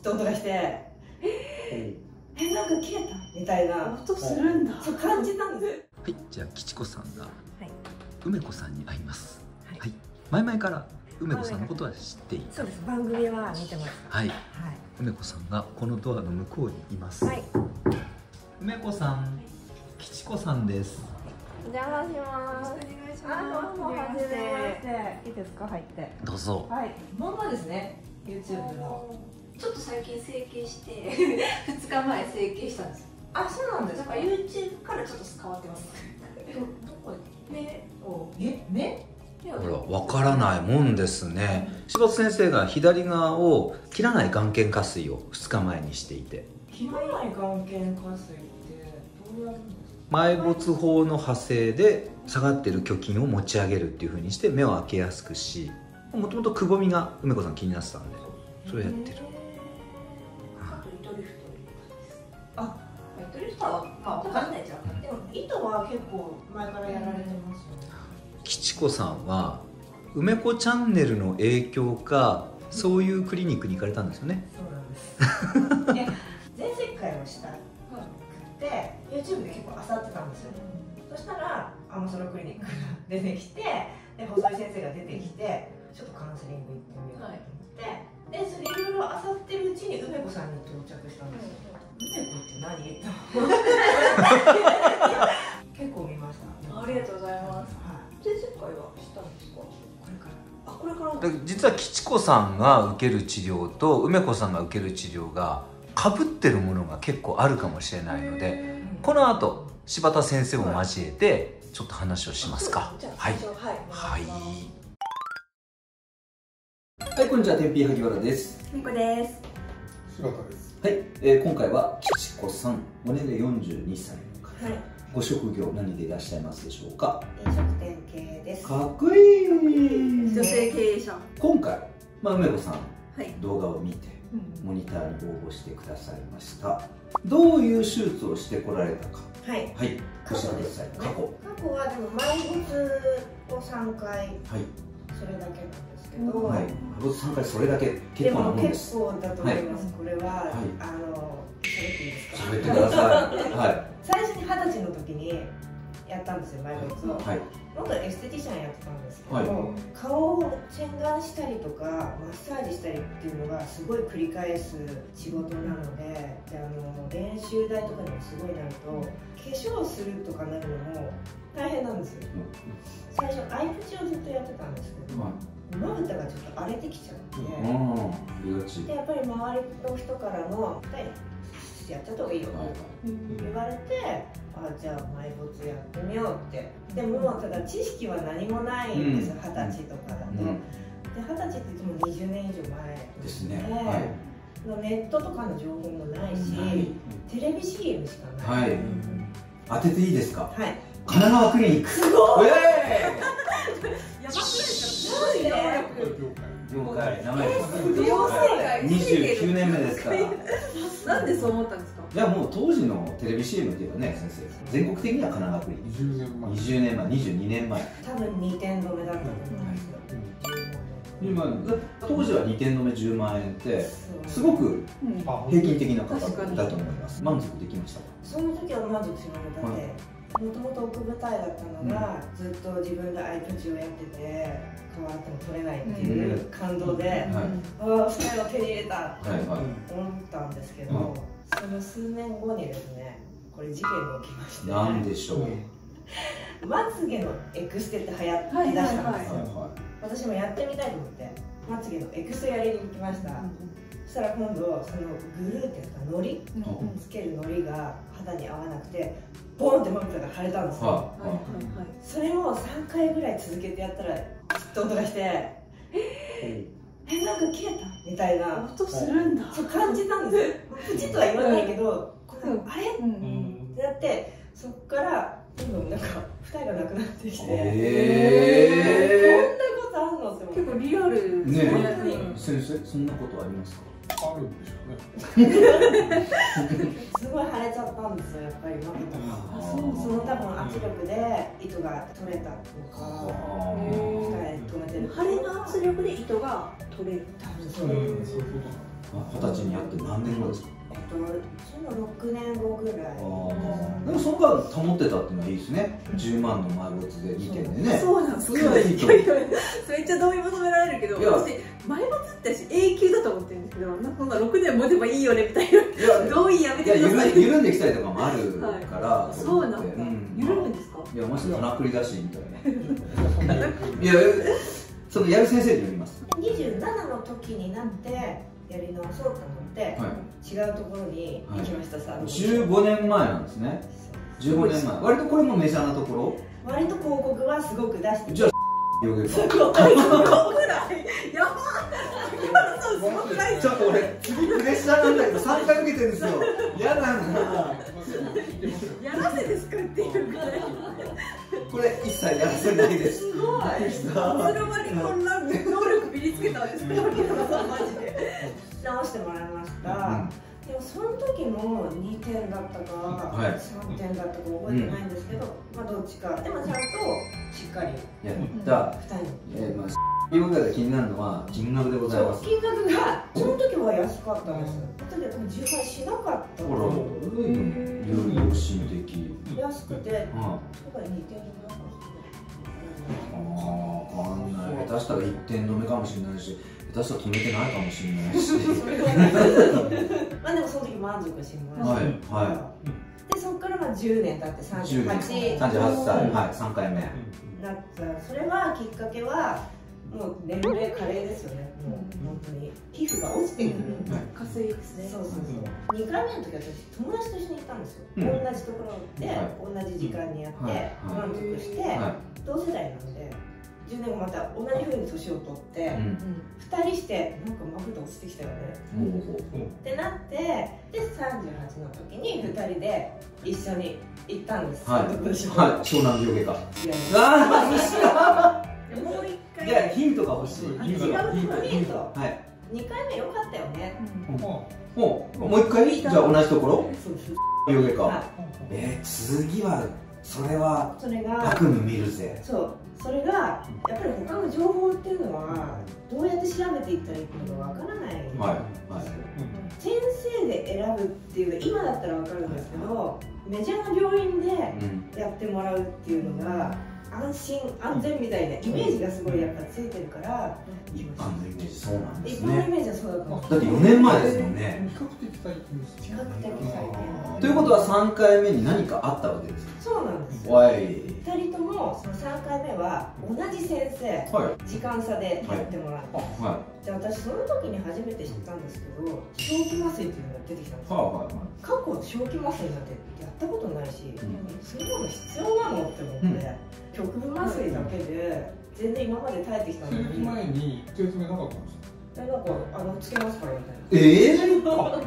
ッと音がして、え、なんか切れたみたいな音するんだ、そう感じたんです。はい、じゃあ吉子さんが梅子さんに会います。はい、前々から梅子さんのことは知っていた。そうです、番組は見てます。はい、梅子さんがこのドアの向こうにいます。はい、梅子さん、吉子さんです。お邪魔します。お願いします。どうも初めまして。いいですか、入って。どうぞ。はい。まんまですね。YouTube の。ちょっと最近整形して2日前整形したんです。あ、そうなんですか。なんか YouTube からちょっと変わってます。どこ？目を。目？ほら、わからないもんですね。柴田先生が左側を切らない眼瞼下垂を2日前にしていて。切らない眼瞼下垂ってどうやるんですか？埋没法の派生で下がってる虚筋を持ち上げるっていう風にして目を開けやすくし、もともとくぼみが梅子さん気になってたんでそれやってる。あ、糸リフターは分かんないじゃん。でも糸は結構前からやられてますよね。吉子さんは梅子チャンネルの影響かそういうクリニックに行かれたんですよね。そうなんです全世界をしたで YouTube で結構漁ってたんですよ、そしたらアマソロクリニックが出てきて、で細井先生が出てきてちょっとカウンセリング行ってみようと思って、はい、でそれいろいろ漁ってるうちに梅子さんに到着したんですよ。梅子って何？結構見ました。ありがとうございます。全世界は知ったんですか？これから実は吉子さんが受ける治療と梅子さんが受ける治療がかぶってるものが結構あるかもしれないので、この後柴田先生を交えてちょっと話をしますか。はいはいはい、こんにちは、天秤萩原です。みこです。柴田です。はい、今回は吉子さん、お年齢42歳の方、はい、ご職業何でいらっしゃいますでしょうか？飲食店系です。かっこいい。女性経営者。今回、梅子さん、はい、動画を見てモニターに応募してくださいました。どういう手術をしてこられたか、はい、お知らせください。過去はでも埋没を3回、それだけなんですけど、埋没3回、それだけ結構なもんです。結構だと思います。これは喋っていいですか？喋ってください。最初に20歳の時にやったんですよ、埋没を。元エステティシャンやってたんですけど、顔を洗顔したりとかマッサージしたりっていうのがすごい繰り返す仕事なので、練習台とかにもすごいなると、化粧するとかなるのも大変なんですよ。最初アイプチをずっとやってたんですけど、まぶたがちょっと荒れてきちゃって、でやっぱり周りの人からの「やっちゃった方がいいよ」って言われて、あ、じゃあ埋没やってみようって。でもただ知識は何もないんです、20歳とかだと。で20歳って言っても20年以上前ですね。ネットとかの情報もないし、テレビ CM しかない。当てていいですか？はい、神奈川クリニック。すごい。やばくないですか？業界長いです。29年目ですから。なんでそう思ったんですか？いや、もう当時のテレビ CM っていうかね、先生全国的には神奈川クリニック20年前、22年前、多分2点止めだったと思うんですよ。当時は2点止め10万円ってすごく平均的な価格だと思います。満足できました？その時は満足しましたね。もともと奥二重だったのが、ずっと自分でアイプチをやってて変わっても取れないっていう感動で、ああ、二重を手に入れたって思ったんですけど、その数年後にですね、これ事件が起きまして。なんでしょう？まつげのエクステって流行りだしたんですよ。私もやってみたいと思ってまつげのエクステやりに行きました。そしたら今度、そのグルーテンとかのりつけるのりが肌に合わなくて、ボンってまぶたが腫れたんですよ。それを3回ぐらい続けてやったらきっと音がして、え、なんか切れたみたいな音するんだ、そう感じたんです。プチとは言わないけど、あれってなって、そっからどんどんなんか二重がなくなってきて、こんなことあんのって思って。結構リアルですね。先生、そんなことありますか？あるんでしょうね。すごい腫れちゃったんですよ、やっぱり。その多分圧力で糸が取れたとか、二重止めてる。腫れの圧力で糸が取れる。多分そういうことなんです。20歳にやって何年後ですか？6年後ぐらい。でもそこは保ってたっていうのはいいですね。10万の丸没で2点でね。そうなんです。それはいいと。それじゃ同意求められるけど、私丸没って永久だと思ってるんですけど、なんか6年持てばいいよねみたいな、同意やめてください。緩んできたりとかもあるから。そうなんだ。緩むんですか？いや、もしからくりだしみたいな。いや、そのやる先生によります。27の時になってやり直そうと思って違うところに行きましたさ。15年前なんですね。15年前。割とこれもメジャーなところ、割と広告はすごく出して。じゃあよくそこぐらいやばっ。そう、すごくない？ちょっと俺プレッシャーなんだけど3回受けてるんですよ。嫌だな。やらせですかっていうか、これ一切やらせないです。すごい。いつの間にこんな能力身につけたんですか？マジで。直してもらいました。でもその時も2点だったか3点だったか覚えてないんですけど、まあどっちか。でもちゃんとしっかりやった。2人。今ぐらいで気になるのは金額でございます。金額がその時は安かったんです。その時は10倍しなかった。ほら、良心的。安くて、そこが2点止めだから。ああ、分かんない。下手したら1点止めかもしれないし、下手したら止めてないかもしれないし。まあでもその時満足しました。はいはい。でそこからまあ10年経って38歳、はい3回目。なった。それはきっかけは。もう年齢加齢ですよね。もう本当に皮膚が落ちてくる。カスイクスね。そうそうそう。2回目の時は私友達と一緒に行ったんですよ。同じところで同じ時間にやって満足して同世代なので、10年後また同じ風に年を取って2人してなんかまぶた落ちてきたよね。ってなってで38の時に2人で一緒に行ったんです。はい。湘南病院か。ああ。もう一回。いや、ヒントが欲しい。違うヒント。はい。2回目良かったよね。もう1回じゃあ同じところ。そうです。か。次はそれは悪夢見るぜ。そう。それがやっぱり他の情報っていうのはどうやって調べていったらいいのかわからない。先生で選ぶっていう今だったらわかるんですけど、メジャーな病院でやってもらうっていうのが。安心安全みたいなイメージがすごいやっぱついてるから。一般のイメージそうなんですね。一般のイメージはそうだと思う。だって4年前ですもんね。比較的最近です。比較的最近ということは3回目に何かあったわけですか？そうなんです。2人ともその3回目は同じ先生時間差でやってもらって。で私その時に初めて知ったんですけど、正気麻酔っていうのが出てきたんですよ。過去正気麻酔なんてやったことないし、そんなの必要なのって思って局部麻酔だけで全然今まで耐えてきたのに。数日前に説明なかったんですか？なんかつけますからみたいな。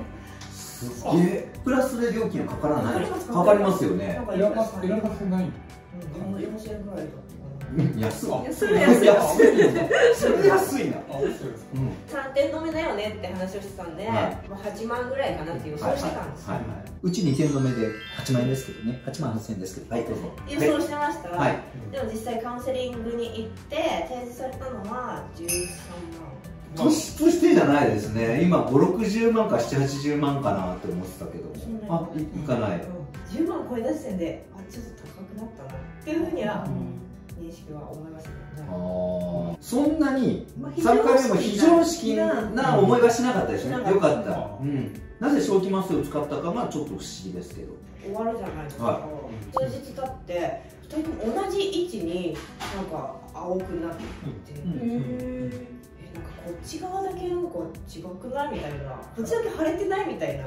すげえ。プラスで料金はかからない。かかりますよね。なんか選ばせない。4000円ぐらいだった。安わ。それ安い。それ安いな。3点止めだよねって話をしてたんで、8万ぐらいかなって予想してたんですよ。うち2点止めで8万円ですけどね、8万8千円ですけど、はいどうぞ。予想してました。でも実際カウンセリングに行って提示されたのは13万。年としてじゃないですね。今5、60万か7、80万かなって思ってたけど、あ、いかない。10万超えた時点で、あ、ちょっと高くなったなっていうふうには認識は思いますね。ああ、そんなに3回目も非常識な思いはしなかったですね。よかった。うん。なぜ正気麻酔を使ったかはちょっと不思議ですけど。終わるじゃないですか。数日経って2人とも同じ位置になんか青くなっていて。なんかこっち側だけなんか違くないみたいな、こっちだけ腫れてないみたいな。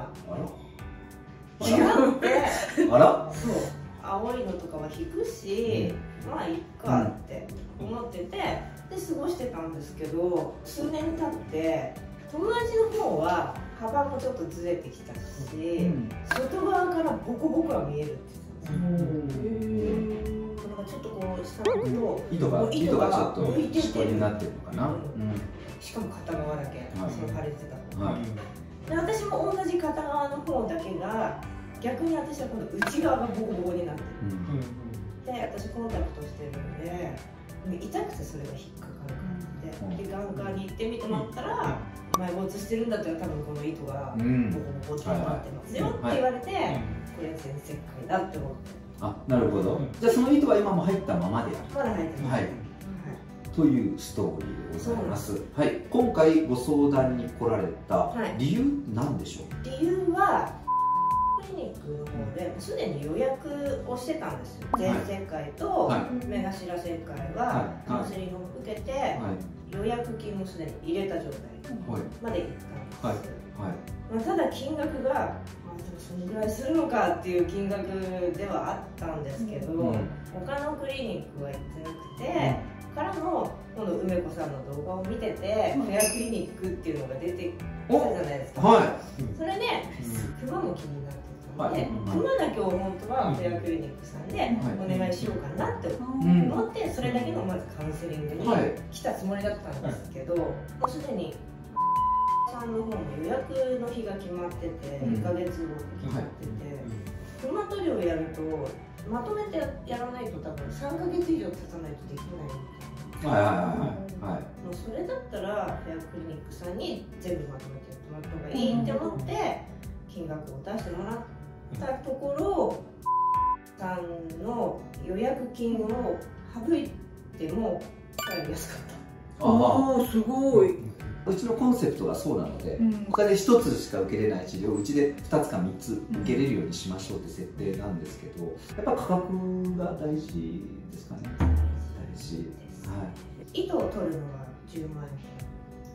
違って。あら、そう、青いのとかは引くし、まあいっかって思っててで過ごしてたんですけど、数年経って友達の方はカバンもちょっとずれてきたし、外側からボコボコは見えるって言ってた。ちょっとこう下のと糸がちょっとこになってるのかな。しかも片側だけそれ腫れてたので、私も同じ片側の方だけが逆に私は今度内側がボコボコになってる。で私コンタクトしてるんでで痛くてそれが引っかかる感じで、で眼科に行ってみてもらったら埋没してるんだったら多分この糸がボコボコってなってますよって言われて、これは全切開だって思って。あ、なるほど。じゃあその糸は今も入ったままである。まだ入ってますというストーリーでございます。はい、今回ご相談に来られた理由なんでしょう。はい、理由はクリニックの方ですでに予約をしてたんですよ。全世界と目頭世界はカウンセリングを受けて予約金もすでに入れた状態まで行ったんです。まあただ金額がそのぐらいするのかっていう金額ではあったんですけど、他のクリニックは行ってなくて、からの今度梅子さんの動画を見ててフェアクリニックっていうのが出てきたじゃないですか。それでクマも気になってたので、クマだけを本当はフェアクリニックさんでお願いしようかなって思って、それだけのまずカウンセリングに来たつもりだったんですけど、もうすでにさんの方も予約の日が決まってて、1ヶ月後決まってて、クマ取りをやるとまとめてやらないと多分3ヶ月以上経たないとできない。もうそれだったらフェアクリニックさんに全部まとめてやってもらった方がいいって思って金額を出してもらったところ、さんの予約金を省いても使いやすかった。ああ、すごい。うちのコンセプトがそうなので、他で1つしか受けれない治療をうちで2つか3つ受けれるようにしましょうって設定なんですけど、やっぱ価格が大事ですかね。大事です、はい、糸を取るのは10万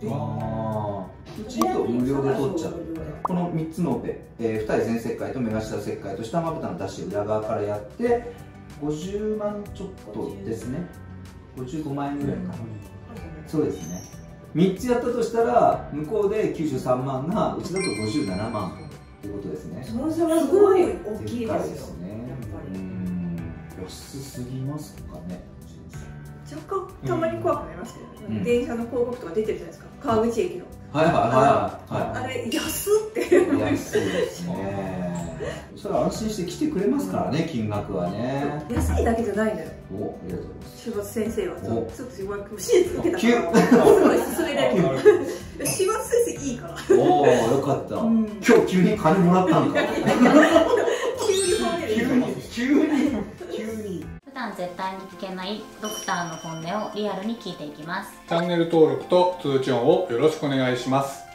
円。ああ、うち糸無料で取っちゃう。この3つのオペ、二重全切開と目頭切開と下まぶたの出し裏側からやって50万ちょっとですね。55万円ぐらいかな、そうですね。3つやったとしたら向こうで93万がうちだと57万ということですね。その差はすごい大きいですね。やっぱり安すぎますかね。若干たまに怖くなりますけど、電車の広告とか出てるじゃないですか、川口駅の。はいはいはいはい、あれ安っていう。安いですね。それは安心して来てくれますからね、金額はね。安いだけじゃないのよ。お、ありがとうございます。柴田先生はちょっと手術受けたからすごいそれだけ。柴田先生いいから。おお、よかった。今日急に金もらったんだ。急に普段絶対に聞けないドクターの本音をリアルに聞いていきます。チャンネル登録と通知音をよろしくお願いします。